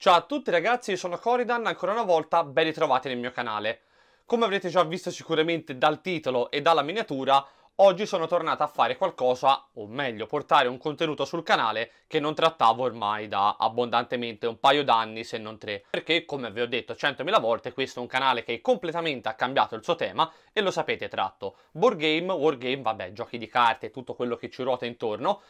Ciao a tutti ragazzi, io sono Coridan, ancora una volta ben ritrovati nel mio canale. Come avrete già visto sicuramente dal titolo e dalla miniatura, oggi sono tornato a fare qualcosa, o meglio portare un contenuto sul canale che non trattavo ormai da abbondantemente un paio d'anni se non tre. Perché come vi ho detto 100.000 volte, questo è un canale che completamente ha cambiato il suo tema e lo sapete, tratto board game, wargame, vabbè, giochi di carte, tutto quello che ci ruota intorno.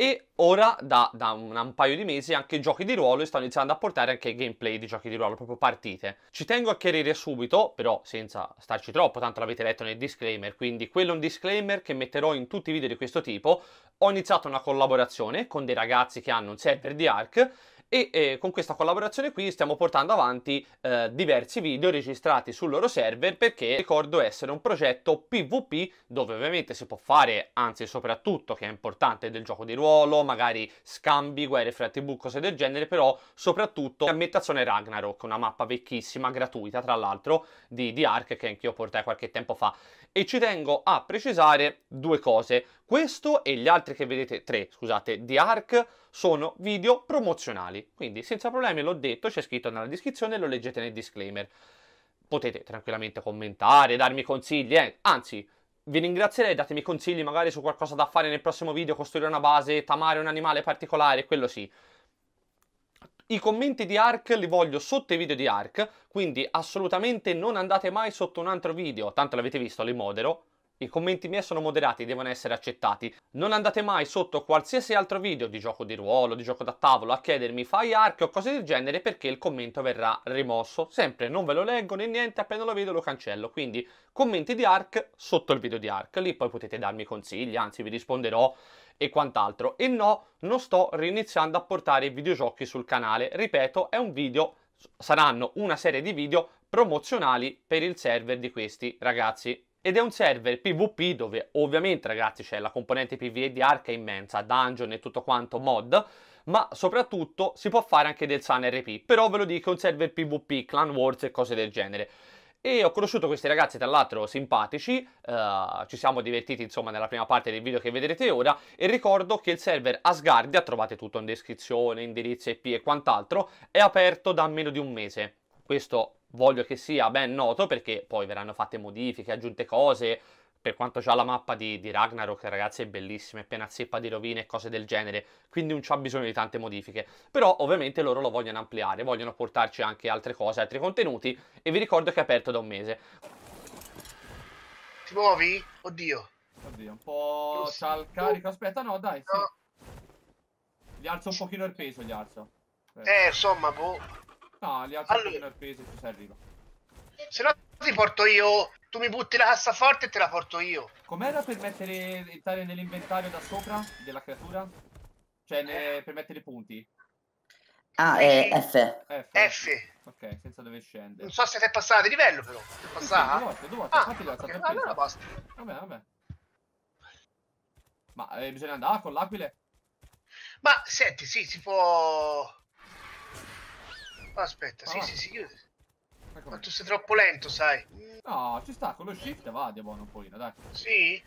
E ora da un paio di mesi anche giochi di ruolo, e sto iniziando a portare anche gameplay di giochi di ruolo, proprio partite. Ci tengo a chiarire subito, però senza starci troppo, tanto l'avete letto nel disclaimer, quindi quello è un disclaimer che metterò in tutti i video di questo tipo. Ho iniziato una collaborazione con dei ragazzi che hanno un server di ARK e con questa collaborazione qui stiamo portando avanti diversi video registrati sul loro server, perché ricordo essere un progetto PvP dove ovviamente si può fare, anzi soprattutto che è importante, del gioco di ruolo, magari scambi, guerre fra tribù, cose del genere, però soprattutto ambientazione Ragnarok, una mappa vecchissima, gratuita tra l'altro, di ARK, che anch'io portai qualche tempo fa. E ci tengo a precisare due cose: questo e gli altri che vedete, tre scusate, di ARK sono video promozionali, quindi senza problemi, l'ho detto, c'è scritto nella descrizione, lo leggete nel disclaimer, potete tranquillamente commentare, darmi consigli, anzi vi ringrazierei, datemi consigli magari su qualcosa da fare nel prossimo video, costruire una base, tamare un animale particolare, quello sì. I commenti di ARK li voglio sotto i video di ARK, quindi assolutamente non andate mai sotto un altro video, tanto l'avete visto, li modero. I commenti miei sono moderati, devono essere accettati. Non andate mai sotto qualsiasi altro video di gioco di ruolo, di gioco da tavolo, a chiedermi fai ARK o cose del genere, perché il commento verrà rimosso. Sempre, non ve lo leggo né niente, appena lo vedo lo cancello. Quindi commenti di ARK sotto il video di ARK, lì poi potete darmi consigli, anzi vi risponderò e quant'altro. E no, non sto riniziando a portare i videogiochi sul canale, ripeto, è un video, saranno una serie di video promozionali per il server di questi ragazzi. Ed è un server PvP dove ovviamente ragazzi c'è la componente PvE di ARK immensa, dungeon e tutto quanto, mod, ma soprattutto si può fare anche del san RP, però ve lo dico, un server PvP, clan wars e cose del genere. E ho conosciuto questi ragazzi tra l'altro simpatici, ci siamo divertiti insomma nella prima parte del video che vedrete ora, e ricordo che il server Ascardia, trovate tutto in descrizione, indirizzo IP e quant'altro, è aperto da meno di un mese. Questo voglio che sia ben noto, perché poi verranno fatte modifiche, aggiunte cose, per quanto già la mappa di Ragnarok ragazzi è bellissima, è piena zeppa di rovine e cose del genere, quindi non c'ha bisogno di tante modifiche, però ovviamente loro lo vogliono ampliare, vogliono portarci anche altre cose, altri contenuti, e vi ricordo che è aperto da un mese. Ti muovi? Oddio. Oddio, un po' c'ha il carico, aspetta, no dai, sì. No. Gli alzo un pochino il peso, gli alzo. Aspetta. Insomma, boh. No, gli altri allora, al peso ci arriva. Se no ti porto io, tu mi butti la cassaforte e te la porto io. Com'era per mettere il taglio nell'inventario da sopra della creatura? Cioè per mettere i punti? Ah, è F. Ok, senza dover scendere. Non so se ti è passata di livello però. Ti è passata? Due volte. Infatti l'ho alzata il peso. Basta. Vabbè. Ma bisogna andare con l'aquile? Ma senti, sì, si può... Aspetta, sì, chiude. Ma tu sei troppo lento, sai. No, ci sta, con lo shift va di buono un pochino, dai. Sì?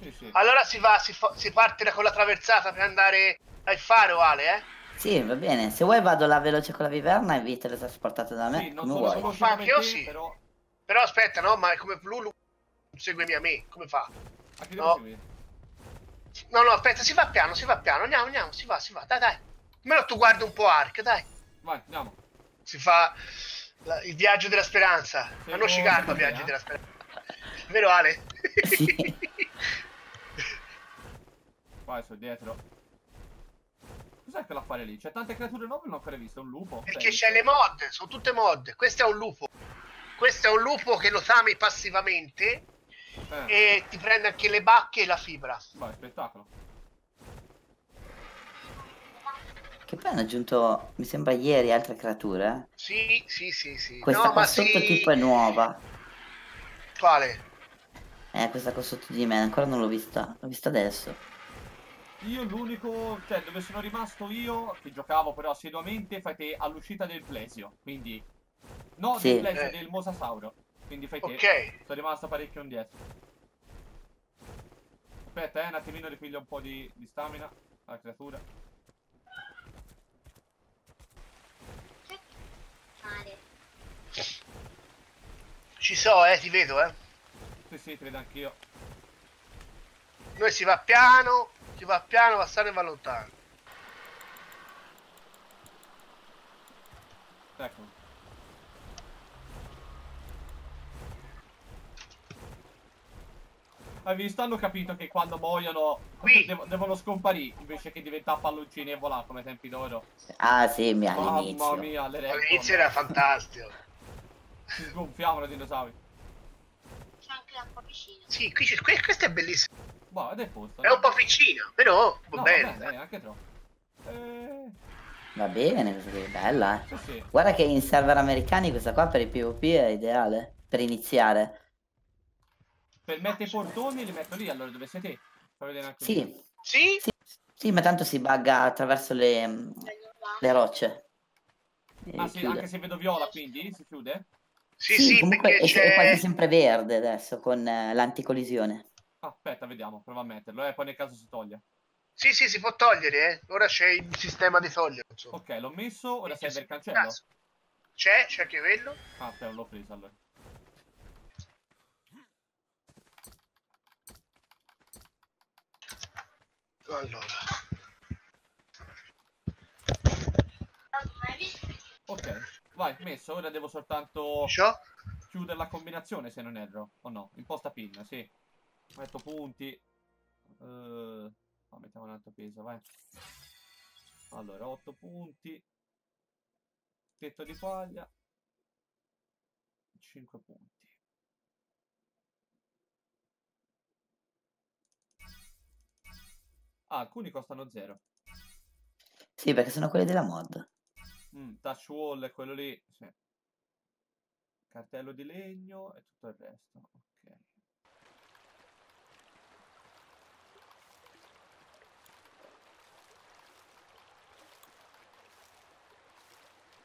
Sì. Allora si parte con la traversata per andare al faro, Ale, eh? Sì, va bene. Se vuoi vado là veloce con la viverna e vi teletrasportate da me. Sì, non vuoi. Lo fa anche io, sì. Però aspetta, no, ma come Lulu seguimi a me, come fa? A chi devo seguire? No, aspetta, si va piano, andiamo, si va, dai. Almeno tu guarda un po' ARK, dai. Vai, andiamo. Si fa il viaggio della speranza. Ma non ci calma il viaggio della speranza. Vero Ale? Sì. Vai, sono dietro. Cos'è quell'affare lì? C'è tante creature nuove, non ho ancora visto, è un lupo. Perché c'è le mod, sono tutte mod. Questo è un lupo. Questo è un lupo che lo tami passivamente e ti prende anche le bacche e la fibra. Vai, spettacolo. Che poi hanno aggiunto, mi sembra ieri, altre creature. Sì. Questa qua sotto tipo è nuova. Quale? Questa qua sotto di me, ancora non l'ho vista. L'ho vista adesso. Io l'unico, cioè dove sono rimasto io, che giocavo però assiduamente, fai te all'uscita del Plesio. Quindi, no, sì. Del Plesio, del Mosasauro. Quindi fai te, sono rimasto parecchio indietro. Aspetta, un attimino ripiglio un po' di stamina, la creatura. Ci so, ti vedo, Sì, ti vedo anch'io. Noi si va piano, va sano e va lontano. Ecco. Hai visto? Hanno capito che quando muoiono devono scomparire invece che diventare palloncini e volare come tempi d'oro. Ah sì, all'inizio. Mamma mia, all'inizio era fantastico. Ci sgonfiavano i dinosauri. C'è anche l'acqua vicina. Sì, questo è bellissimo. Boh, ed è posto. È un po' vicino, però va bene. Vabbè, anche troppo. Va bene, è bella, eh. Sì, sì. Guarda che in server americani questa qua per il PvP è ideale. Per iniziare. Per mettere i portoni li metto lì, allora dove sei te? Fa vedere anche sì. Sì? Sì. Sì, ma tanto si bugga attraverso le rocce. Ah sì, chiude. Anche se vedo viola quindi si chiude? Sì, sì, comunque è quasi sempre verde adesso con l'anticollisione. Aspetta, vediamo, prova a metterlo, poi nel caso si toglie. Sì, sì, si può togliere, ora c'è il sistema di togliere. Insomma. Ok, l'ho messo, ora serve il cancello. C'è anche quello. Ah, te l'ho preso allora. Ok, vai, messo, ora devo soltanto chiudere la combinazione se non erro, o no, imposta pin, sì. Metto punti. Mettiamo un altro peso, vai. Allora, 8 punti. Tetto di paglia. 5 punti. Ah, alcuni costano 0. Sì, perché sono quelli della mod. Touch wall è quello lì. Sì. Cartello di legno e tutto il resto. Ok.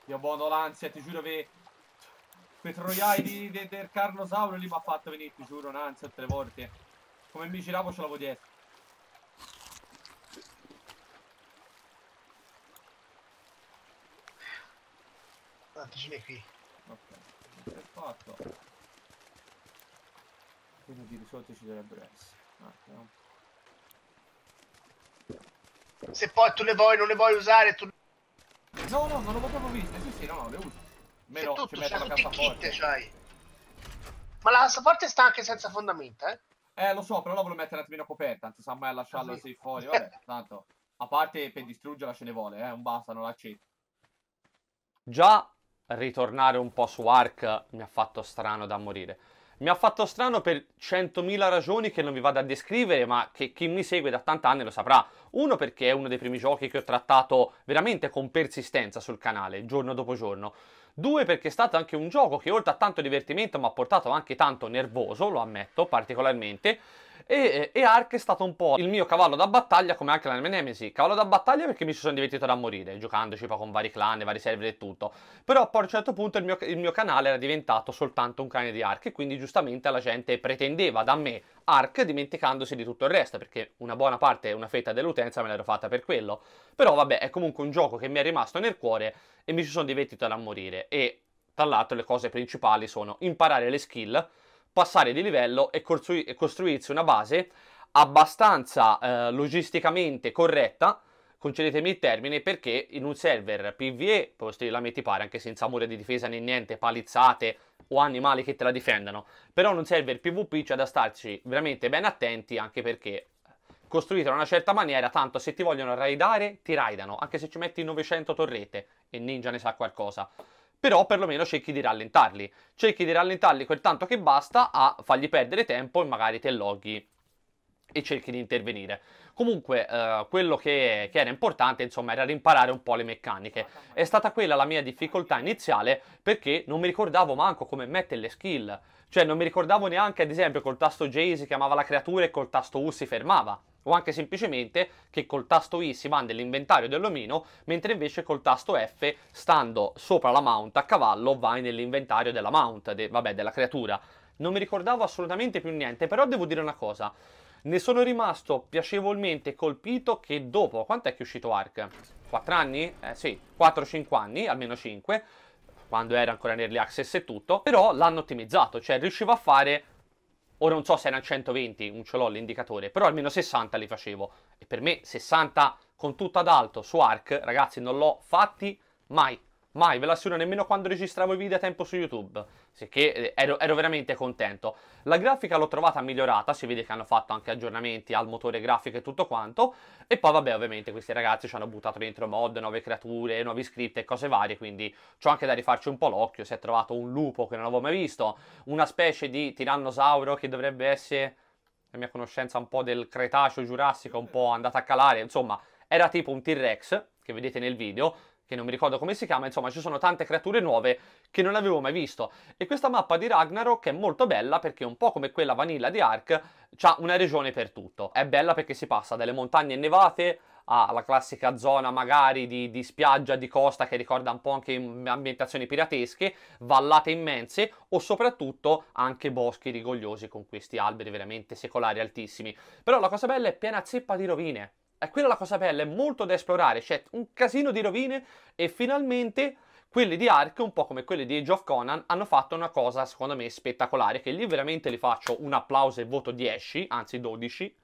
Io buono l'ansia, ti giuro che quei troiai del Carnosauro lì mi ha fatto venire, ti giuro, un'ansia 3 volte. Come mi giravo ce l'avevo dietro. Atticine qui. Ok, è fatto. Quindi di sotto ci dovrebbero essere. Se poi tu le vuoi, non le vuoi usare, tu... No, no, non l'ho proprio viste, sì, sì, no, no, le uso. Meno tutto, ci metto la cassaforte. Cioè. Ma la cassaforte sta anche senza fondamenta, eh? Lo so, però la volevo mettere un attimino coperta, non si sa mai lasciarla sì. Fuori, vabbè, tanto. A parte per distruggerla ce ne vuole, non basta, non l'accetto. Già ritornare un po' su ARK mi ha fatto strano da morire. Mi ha fatto strano per 100.000 ragioni che non vi vado a descrivere, ma che chi mi segue da tant'anni lo saprà. Uno, perché è uno dei primi giochi che ho trattato veramente con persistenza sul canale, giorno dopo giorno. Due, perché è stato anche un gioco che oltre a tanto divertimento mi ha portato anche tanto nervoso, lo ammetto particolarmente. E ARK è stato un po' il mio cavallo da battaglia, come anche la mia Nemesi. Cavallo da battaglia perché mi ci sono divertito da morire, giocandoci poi con vari clan, vari server e tutto. Però poi a un certo punto il mio canale era diventato soltanto un canale di ARK, e quindi giustamente la gente pretendeva da me ARK dimenticandosi di tutto il resto, perché una buona parte, una fetta dell'utenza me l'ero fatta per quello. Però vabbè, è comunque un gioco che mi è rimasto nel cuore e mi ci sono divertito da morire. E tra l'altro le cose principali sono imparare le skill, passare di livello e costruirsi una base abbastanza logisticamente corretta, concedetemi il termine, perché in un server PvE poi te la metti pare anche senza mura di difesa né niente, palizzate o animali che te la difendano, però in un server PvP c'è da starci veramente ben attenti, anche perché costruita in una certa maniera, tanto se ti vogliono raidare ti raidano, anche se ci metti 900 torrette e Ninja ne sa qualcosa. Però perlomeno cerchi di rallentarli quel tanto che basta a fargli perdere tempo e magari te loghi e cerchi di intervenire. Comunque quello che era importante insomma era imparare un po' le meccaniche. È stata quella la mia difficoltà iniziale, perché non mi ricordavo manco come mettere le skill, cioè non mi ricordavo neanche ad esempio col tasto J si chiamava la creatura e col tasto U si fermava, o anche semplicemente che col tasto I si manda nell'inventario dell'omino, mentre invece col tasto F, stando sopra la mount a cavallo, vai nell'inventario della mount, della creatura. Non mi ricordavo assolutamente più niente, però devo dire una cosa, ne sono rimasto piacevolmente colpito che dopo, quant'è che è uscito ARK? 4 anni? Sì, 4-5 anni, almeno 5, quando era ancora in early access e tutto, però l'hanno ottimizzato, cioè riuscivo a fare, ora non so se erano 120, non ce l'ho l'indicatore, però almeno 60 li facevo, e per me 60 con tutto ad alto su ARK, ragazzi, non l'ho fatti mai. Mai, ve la assicuro, nemmeno quando registravo i video a tempo su YouTube, sicché ero veramente contento. La grafica l'ho trovata migliorata, si vede che hanno fatto anche aggiornamenti al motore grafico e tutto quanto. E poi vabbè, ovviamente questi ragazzi ci hanno buttato dentro mod, nuove creature, nuovi script e cose varie, quindi c'ho anche da rifarci un po' l'occhio. Si è trovato un lupo che non avevo mai visto, una specie di tirannosauro che dovrebbe essere, la mia conoscenza un po' del Cretaceo Giurassico un po' andata a calare, insomma era tipo un T-Rex che vedete nel video, che non mi ricordo come si chiama, insomma ci sono tante creature nuove che non avevo mai visto. E questa mappa di Ragnarok è molto bella perché un po' come quella vanilla di Ark c'ha una regione per tutto. È bella perché si passa dalle montagne innevate alla classica zona magari di spiaggia, di costa, che ricorda un po' anche ambientazioni piratesche, vallate immense o soprattutto anche boschi rigogliosi con questi alberi veramente secolari altissimi. Però la cosa bella è piena zeppa di rovine. E quella è la cosa bella, è molto da esplorare, c'è un casino di rovine e finalmente quelli di Ark, un po' come quelli di Age of Conan, hanno fatto una cosa secondo me spettacolare, che lì veramente li faccio un applauso e voto 10, anzi 12,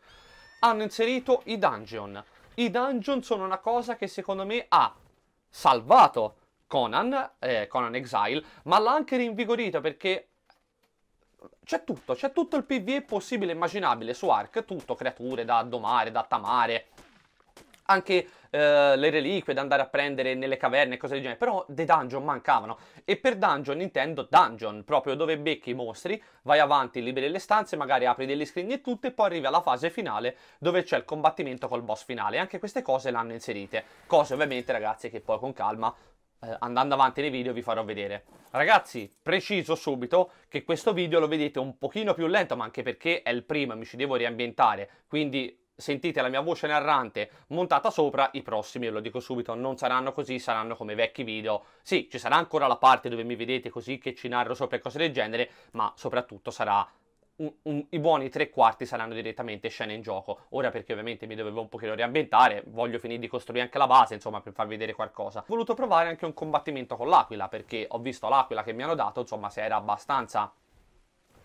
hanno inserito i dungeon. I dungeon sono una cosa che secondo me ha salvato Conan Exile, ma l'ha anche rinvigorito perché... c'è tutto il PvE possibile e immaginabile su Ark, tutto, creature da domare, da tamare, anche le reliquie da andare a prendere nelle caverne e cose del genere, però dei dungeon mancavano, e per dungeon intendo dungeon, proprio dove becchi i mostri, vai avanti, liberi le stanze, magari apri degli scrigni e tutto, e poi arrivi alla fase finale dove c'è il combattimento col boss finale, anche queste cose l'hanno inserite, cose ovviamente ragazzi che poi con calma... andando avanti nei video vi farò vedere. Ragazzi, preciso subito che questo video lo vedete un pochino più lento, ma anche perché è il primo e mi ci devo riambientare, quindi sentite la mia voce narrante montata sopra. I prossimi, ve lo dico subito, non saranno così, saranno come i vecchi video. Sì, ci sarà ancora la parte dove mi vedete così che ci narro sopra e cose del genere, ma soprattutto sarà i buoni 3/4 saranno direttamente scene in gioco. Ora perché ovviamente mi dovevo un pochino riambientare, voglio finire di costruire anche la base, insomma, per farvi vedere qualcosa. Ho voluto provare anche un combattimento con l'aquila, perché ho visto l'aquila che mi hanno dato, insomma, se era abbastanza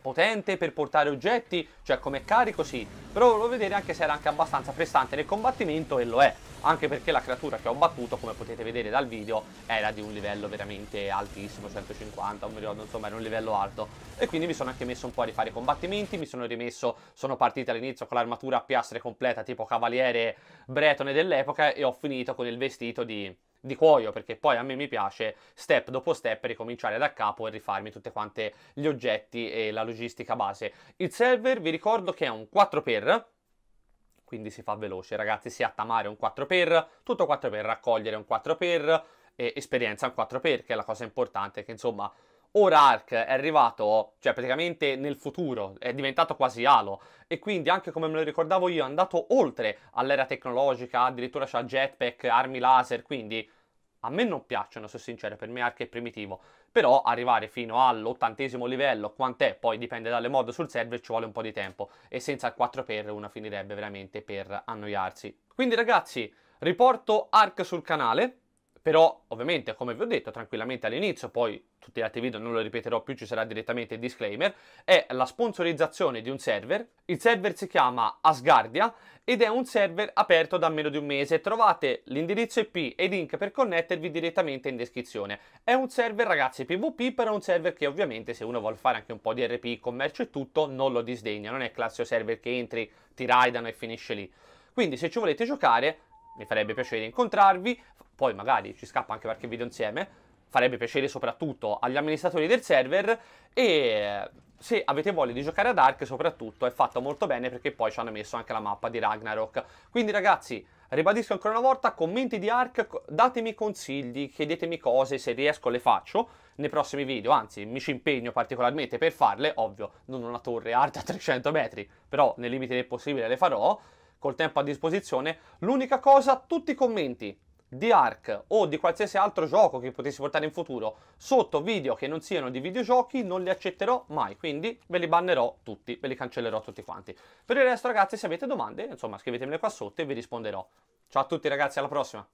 potente per portare oggetti, cioè come carico sì, però volevo vedere anche se era anche abbastanza prestante nel combattimento, e lo è, anche perché la creatura che ho battuto, come potete vedere dal video, era di un livello veramente altissimo, 150, non mi ricordo, insomma era un livello alto, e quindi mi sono anche messo un po' a rifare i combattimenti, mi sono rimesso, sono partito all'inizio con l'armatura a piastre completa tipo cavaliere bretone dell'epoca e ho finito con il vestito di cuoio, perché poi a me mi piace step dopo step ricominciare da capo e rifarmi tutte quante gli oggetti e la logistica base. Il server vi ricordo che è un 4x, quindi si fa veloce ragazzi, sia a tamare un 4x, tutto 4x, raccogliere un 4x e esperienza un 4x, che è la cosa importante, che insomma ora Ark è arrivato, cioè praticamente nel futuro, è diventato quasi Halo, e quindi anche come me lo ricordavo io è andato oltre all'era tecnologica, addirittura c'ha jetpack, armi laser, quindi a me non piacciono, sono sincero, per me Ark è primitivo, però arrivare fino all'80° livello, quant'è, poi dipende dalle mod sul server, ci vuole un po' di tempo, e senza il 4x una finirebbe veramente per annoiarsi. Quindi ragazzi, riporto Ark sul canale. Però ovviamente, come vi ho detto tranquillamente all'inizio, poi tutti gli altri video non lo ripeterò più, ci sarà direttamente il disclaimer, è la sponsorizzazione di un server. Il server si chiama Ascardia ed è un server aperto da meno di un mese. Trovate l'indirizzo IP e i link per connettervi direttamente in descrizione. È un server ragazzi PvP, però è un server che ovviamente se uno vuole fare anche un po' di RP, commercio e tutto, non lo disdegna, non è il classico server che entri, ti raidano e finisce lì. Quindi se ci volete giocare mi farebbe piacere incontrarvi, poi magari ci scappa anche qualche video insieme, farebbe piacere soprattutto agli amministratori del server, e se avete voglia di giocare ad Ark soprattutto è fatto molto bene perché poi ci hanno messo anche la mappa di Ragnarok. Quindi ragazzi, ribadisco ancora una volta, commenti di Ark, datemi consigli, chiedetemi cose, se riesco le faccio nei prossimi video, anzi mi ci impegno particolarmente per farle, ovvio non una torre alta a 300 metri, però nel limite del possibile le farò. Col tempo a disposizione, l'unica cosa, tutti i commenti di Ark o di qualsiasi altro gioco che potessi portare in futuro sotto video che non siano di videogiochi non li accetterò mai, quindi ve li bannerò tutti, ve li cancellerò tutti quanti. Per il resto ragazzi, se avete domande, insomma, scrivetemele qua sotto e vi risponderò. Ciao a tutti ragazzi, alla prossima!